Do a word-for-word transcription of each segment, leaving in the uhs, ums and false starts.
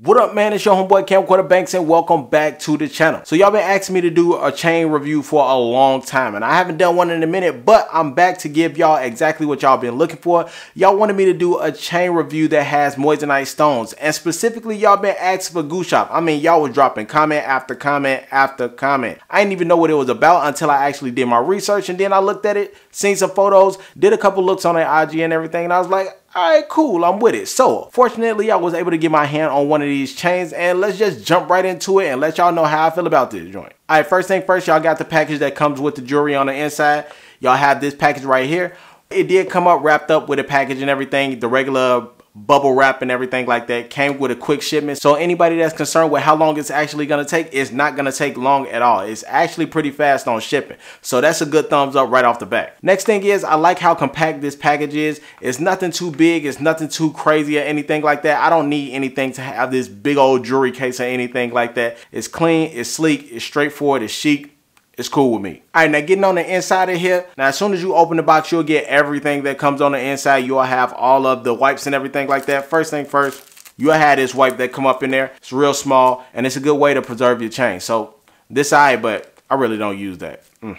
What up, man? It's your homeboy Camcorder Banks and welcome back to the channel. So y'all been asking me to do a chain review for a long time and I haven't done one in a minute, but I'm back to give y'all exactly what y'all been looking for. Y'all wanted me to do a chain review that has moissanite stones, and specifically y'all been asking for Guu Shop. I mean, y'all was dropping comment after comment after comment. I didn't even know what it was about until I actually did my research, and then I looked at it, seen some photos, did a couple looks on their I G and everything, and I was like, alright, cool, I'm with it. So fortunately I was able to get my hand on one of these chains, and let's just jump right into it and let y'all know how I feel about this joint. Alright, first thing first, y'all got the package that comes with the jewelry on the inside. Y'all have this package right here. It did come up wrapped up with a package and everything, the regular bubble wrap and everything like that. Came with a quick shipment, so anybody that's concerned with how long it's actually gonna take, it's not gonna take long at all. It's actually pretty fast on shipping, so that's a good thumbs up right off the bat. Next thing is, I like how compact this package is. It's nothing too big, it's nothing too crazy or anything like that. I don't need anything to have this big old jewelry case or anything like that. It's clean, it's sleek, it's straightforward, it's chic. It's cool with me. All right, now getting on the inside of here. Now, as soon as you open the box, you'll get everything that comes on the inside. You'll have all of the wipes and everything like that. First thing first, you'll have this wipe that come up in there. It's real small, and it's a good way to preserve your chain. So this I, but I really don't use that. Mm.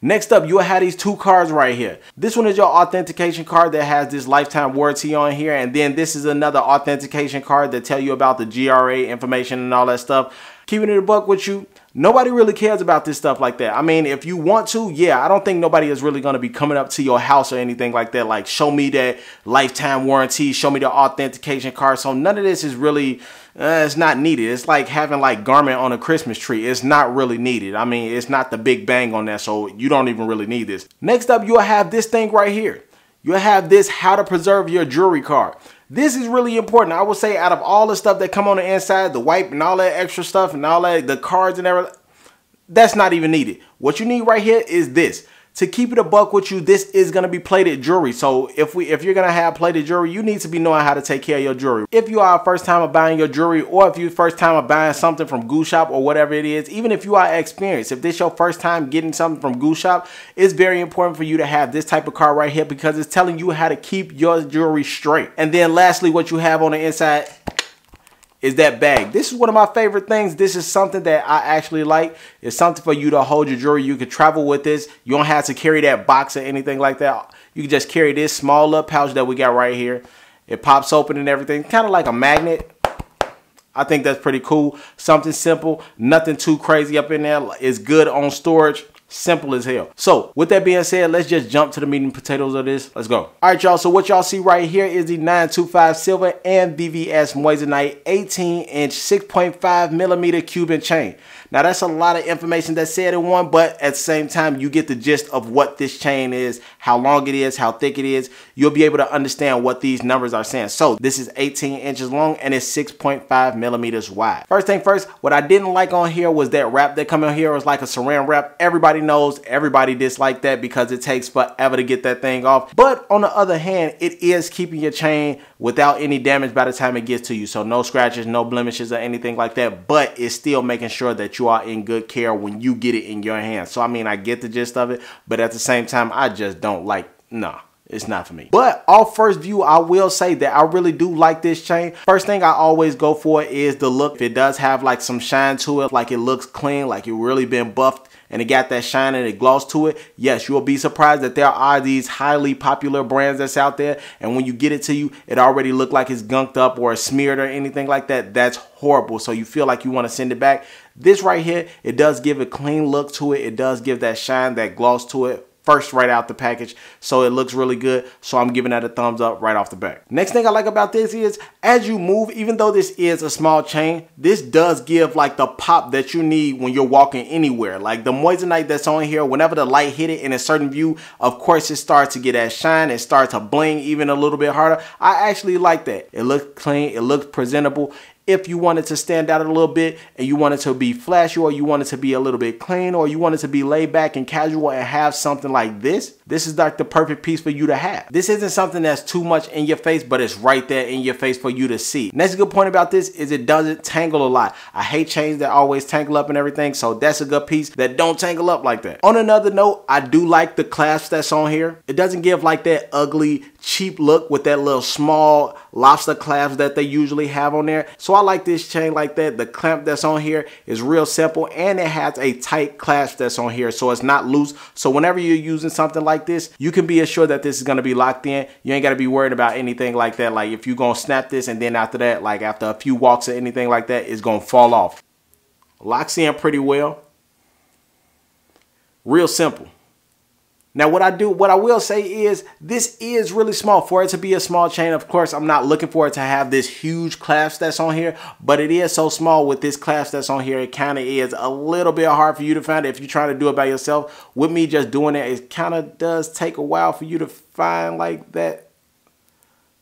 Next up, you'll have these two cards right here. This one is your authentication card that has this lifetime warranty on here. And then this is another authentication card that tell you about the G R A information and all that stuff. Keeping it a buck with you, nobody really cares about this stuff like that. I mean, if you want to, yeah, I don't think nobody is really going to be coming up to your house or anything like that. Like, show me that lifetime warranty, show me the authentication card. So none of this is really, uh, it's not needed. It's like having like garment on a Christmas tree. It's not really needed. I mean, it's not the big bang on that, so you don't even really need this. Next up, you'll have this thing right here. You'll have this how to preserve your jewelry card. This is really important. I would say out of all the stuff that come on the inside, the wipe and all that extra stuff and all that, the cards and everything, that's not even needed. What you need right here is this. To keep it a buck with you, this is going to be plated jewelry. So if we, if you're going to have plated jewelry, you need to be knowing how to take care of your jewelry. If you are a first timer buying your jewelry, or if you're first timer buying something from Guu Shop or whatever it is, even if you are experienced, if this is your first time getting something from Guu Shop, it's very important for you to have this type of card right here, because it's telling you how to keep your jewelry straight. And then lastly, what you have on the inside is that bag. This is one of my favorite things. This is something that I actually like. It's something for you to hold your jewelry. You can travel with this. You don't have to carry that box or anything like that. You can just carry this small little pouch that we got right here. It pops open and everything, kind of like a magnet. I think that's pretty cool. Something simple, nothing too crazy up in there. It's good on storage. Simple as hell. So with that being said, let's just jump to the meat and potatoes of this. Let's go. All right, y'all. So what y'all see right here is the nine two five silver and V V S moissanite eighteen inch six point five millimeter Cuban chain. Now that's a lot of information that's said in one, but at the same time, you get the gist of what this chain is, how long it is, how thick it is. You'll be able to understand what these numbers are saying. So this is eighteen inches long and it's six point five millimeters wide. First thing first, what I didn't like on here was that wrap that come in here was like a saran wrap. Everybody knows, everybody dislikes that because it takes forever to get that thing off. But on the other hand, it is keeping your chain without any damage by the time it gets to you. So no scratches, no blemishes or anything like that, but it's still making sure that you are in good care when you get it in your hands. So I mean, I get the gist of it, but at the same time, I just don't like, nah. It's not for me. But off first view, I will say that I really do like this chain. First thing I always go for is the look. If it does have like some shine to it, like it looks clean, like it really been buffed and it got that shine and it gloss to it, yes, you'll be surprised that there are these highly popular brands that's out there, and when you get it to you, it already look like it's gunked up or smeared or anything like that. That's horrible. So you feel like you want to send it back. This right here, it does give a clean look to it. It does give that shine, that gloss to it. First right out the package, so it looks really good. So I'm giving that a thumbs up right off the bat. Next thing I like about this is, as you move, even though this is a small chain, this does give like the pop that you need when you're walking anywhere. Like the moissanite that's on here, whenever the light hit it in a certain view, of course it starts to get that shine, it starts to bling even a little bit harder. I actually like that. It looks clean, it looks presentable. If you wanted to stand out a little bit and you wanted to be flashy, or you wanted to be a little bit clean, or you wanted to be laid back and casual and have something like this, this is like the perfect piece for you to have. This isn't something that's too much in your face, but it's right there in your face for you to see. Next good point about this is it doesn't tangle a lot. I hate chains that always tangle up and everything, so that's a good piece that don't tangle up like that. On another note, I do like the clasp that's on here. It doesn't give like that ugly cheap look with that little small lobster clasp that they usually have on there. So I like this chain like that. The clamp that's on here is real simple, and it has a tight clasp that's on here, so it's not loose. So whenever you're using something like this, you can be assured that this is gonna be locked in. You ain't gotta be worried about anything like that. Like if you're gonna snap this and then after that, like after a few walks or anything like that, it's gonna fall off. Locks in pretty well. Real simple. Now what I do, what I will say is this is really small for it to be a small chain. Of course, I'm not looking for it to have this huge clasp that's on here, but it is so small with this clasp that's on here. It kind of is a little bit hard for you to find it if you're trying to do it by yourself. With me just doing it, it kind of does take a while for you to find like that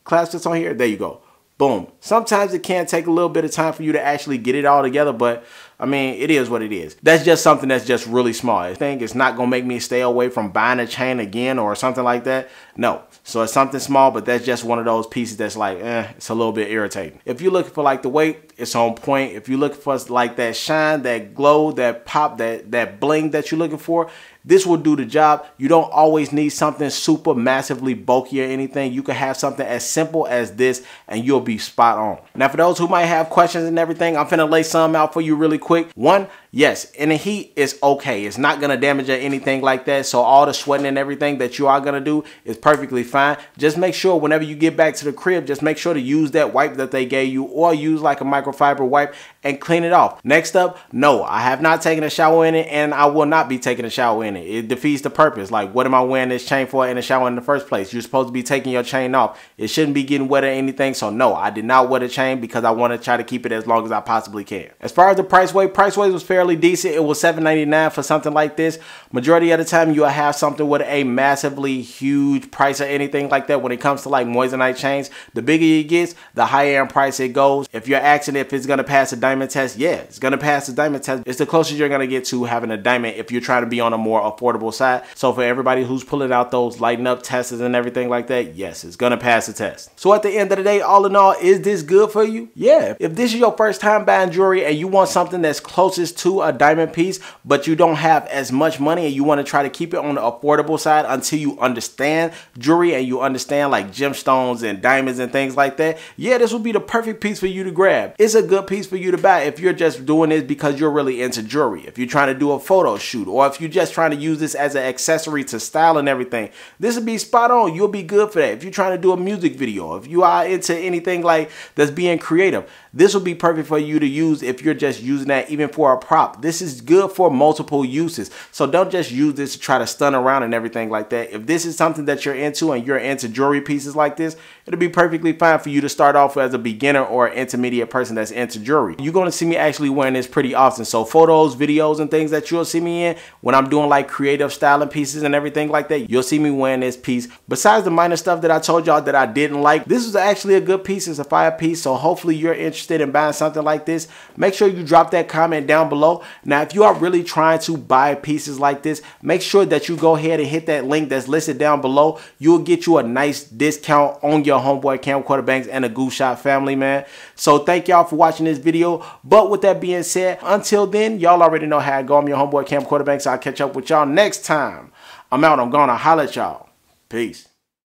clasp that's on here. There you go. Boom. Sometimes it can take a little bit of time for you to actually get it all together, but I mean, it is what it is. That's just something that's just really small. I think it's not going to make me stay away from buying a chain again or something like that. No. So it's something small, but that's just one of those pieces that's like, eh, it's a little bit irritating. If you're looking for like the weight, it's on point. If you're looking for like that shine, that glow, that pop, that, that bling that you're looking for, this will do the job. You don't always need something super massively bulky or anything. You can have something as simple as this and you'll be spot on. Now for those who might have questions and everything, I'm finna lay some out for you really quick. One, yes, in the heat, it's okay. It's not gonna damage or anything like that. So all the sweating and everything that you are gonna do is perfectly fine. Just make sure whenever you get back to the crib, just make sure to use that wipe that they gave you or use like a microfiber wipe and clean it off. Next up, no, I have not taken a shower in it and I will not be taking a shower in it. It defeats the purpose. Like, what am I wearing this chain for in the shower in the first place? You're supposed to be taking your chain off. It shouldn't be getting wet or anything. So no, I did not wear the chain because I want to try to keep it as long as I possibly can. As far as the price weight, price weight was fairly decent. It was seven ninety-nine for something like this. Majority of the time, you'll have something with a massively huge price or anything like that. When it comes to like moissanite chains, the bigger it gets, the higher in price it goes. If you're asking if it's going to pass a diamond test, yeah, it's going to pass the diamond test. It's the closest you're going to get to having a diamond if you're trying to be on a more affordable side. So for everybody who's pulling out those lighting up tests and everything like that, yes, it's gonna pass the test. So at the end of the day, all in all, is this good for you? Yeah. If this is your first time buying jewelry and you want something that's closest to a diamond piece, but you don't have as much money and you want to try to keep it on the affordable side until you understand jewelry and you understand like gemstones and diamonds and things like that, yeah, this will be the perfect piece for you to grab. It's a good piece for you to buy if you're just doing this because you're really into jewelry. If you're trying to do a photo shoot or if you're just trying to use this as an accessory to style and everything, this would be spot on. You'll be good for that. If you're trying to do a music video, if you are into anything like that's being creative, this will be perfect for you to use. If you're just using that even for a prop, this is good for multiple uses. So don't just use this to try to stun around and everything like that. If this is something that you're into and you're into jewelry pieces like this, it'll be perfectly fine for you to start off as a beginner or intermediate person that's into jewelry. You're going to see me actually wearing this pretty often. So photos, videos, and things that you'll see me in when I'm doing like like creative styling pieces and everything like that, you'll see me wearing this piece. Besides the minor stuff that I told y'all that I didn't like, this is actually a good piece. It's a fire piece. So hopefully you're interested in buying something like this. Make sure you drop that comment down below. Now, if you are really trying to buy pieces like this, make sure that you go ahead and hit that link that's listed down below. You'll get you a nice discount on your homeboy Camcorder Banks and the Guu Shop family, man. So thank y'all for watching this video. But with that being said, until then, y'all already know how I go. I'm your homeboy Camcorder Banks. I'll catch up with y'all next time. I'm out. I'm gonna holler at y'all. Peace.